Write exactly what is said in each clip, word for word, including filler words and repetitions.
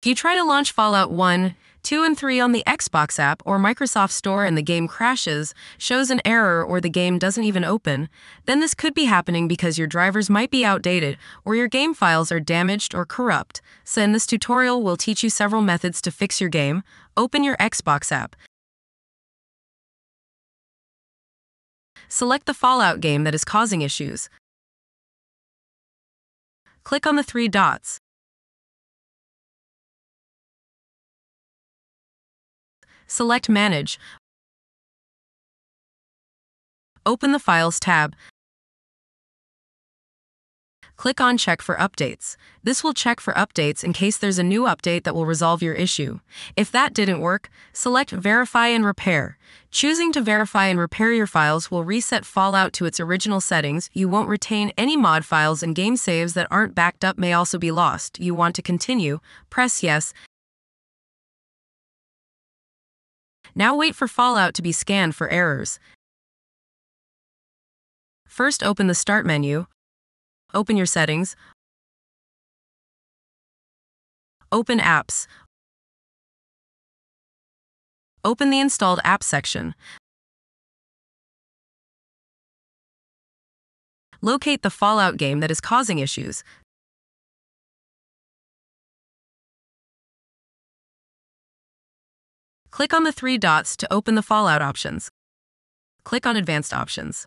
If you try to launch Fallout one, two, and three on the Xbox app or Microsoft Store and the game crashes, shows an error, or the game doesn't even open, then this could be happening because your drivers might be outdated or your game files are damaged or corrupt. So in this tutorial, we'll teach you several methods to fix your game. Open your Xbox app. Select the Fallout game that is causing issues. Click on the three dots. Select Manage. Open the Files tab. Click on Check for Updates. This will check for updates in case there's a new update that will resolve your issue. If that didn't work, select Verify and Repair. Choosing to verify and repair your files will reset Fallout to its original settings. You won't retain any mod files, and game saves that aren't backed up may also be lost. You want to continue. Press Yes. Now wait for Fallout to be scanned for errors. First, open the Start menu. Open your settings. Open Apps. Open the Installed Apps section. Locate the Fallout game that is causing issues. Click on the three dots to open the Fallout options. Click on Advanced Options.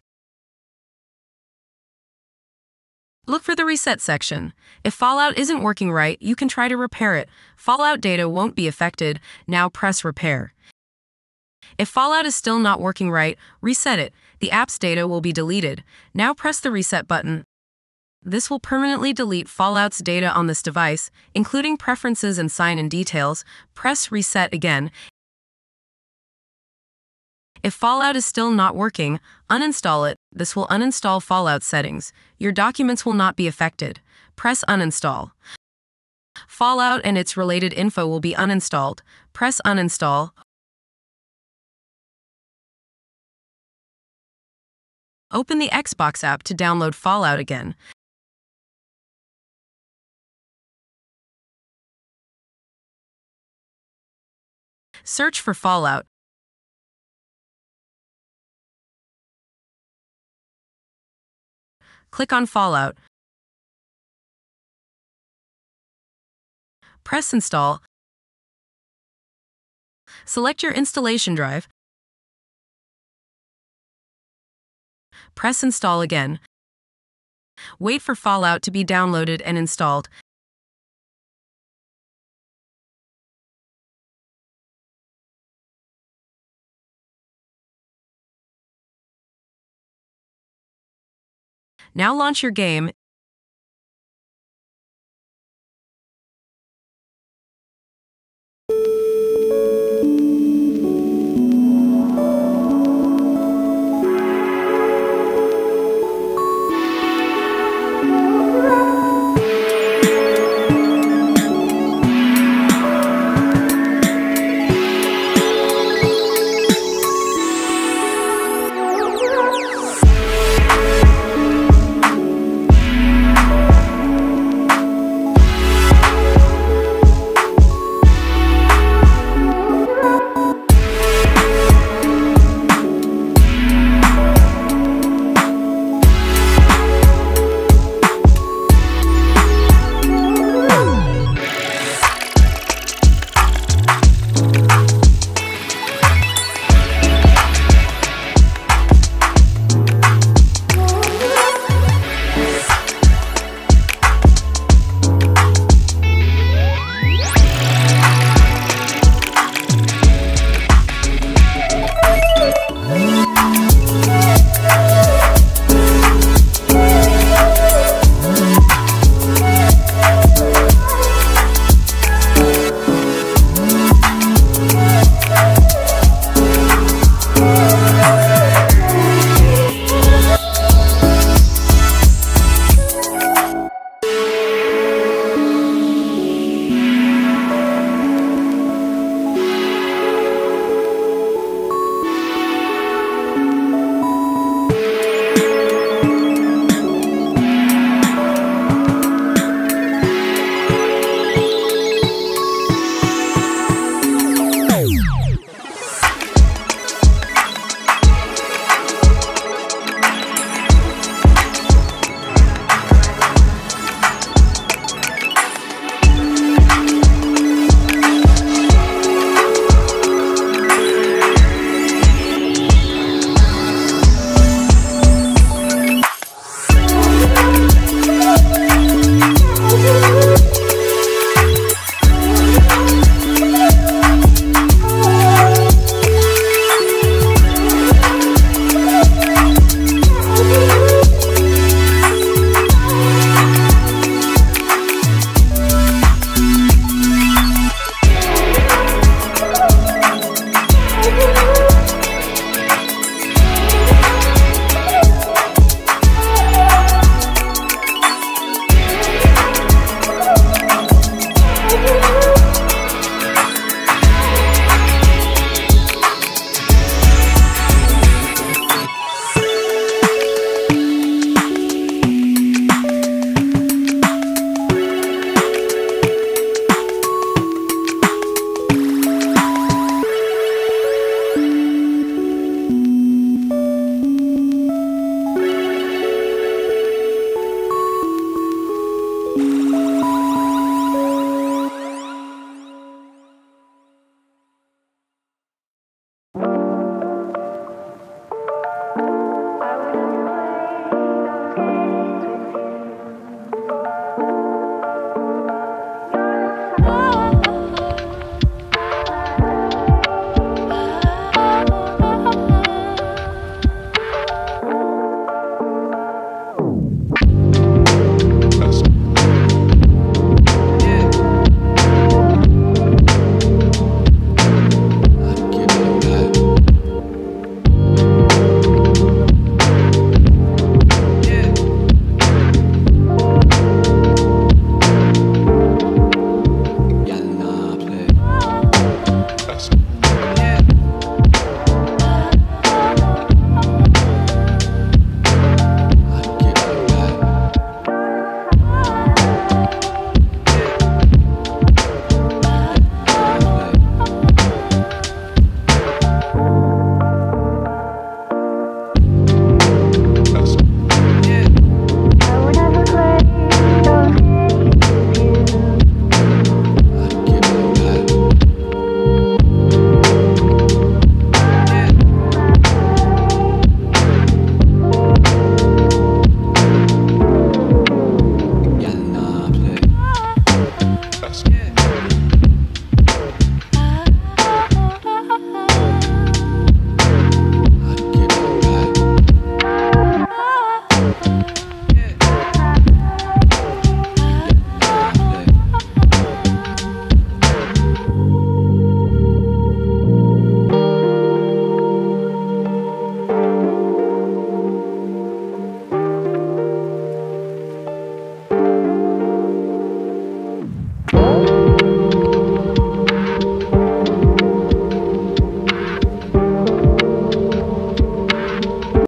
Look for the Reset section. If Fallout isn't working right, you can try to repair it. Fallout data won't be affected. Now press Repair. If Fallout is still not working right, reset it. The app's data will be deleted. Now press the Reset button. This will permanently delete Fallout's data on this device, including preferences and sign-in details. Press Reset again. If Fallout is still not working, uninstall it. This will uninstall Fallout settings. Your documents will not be affected. Press Uninstall. Fallout and its related info will be uninstalled. Press Uninstall. Open the Xbox app to download Fallout again. Search for Fallout. Click on Fallout. Press Install. Select your installation drive. Press Install again. Wait for Fallout to be downloaded and installed. Now launch your game.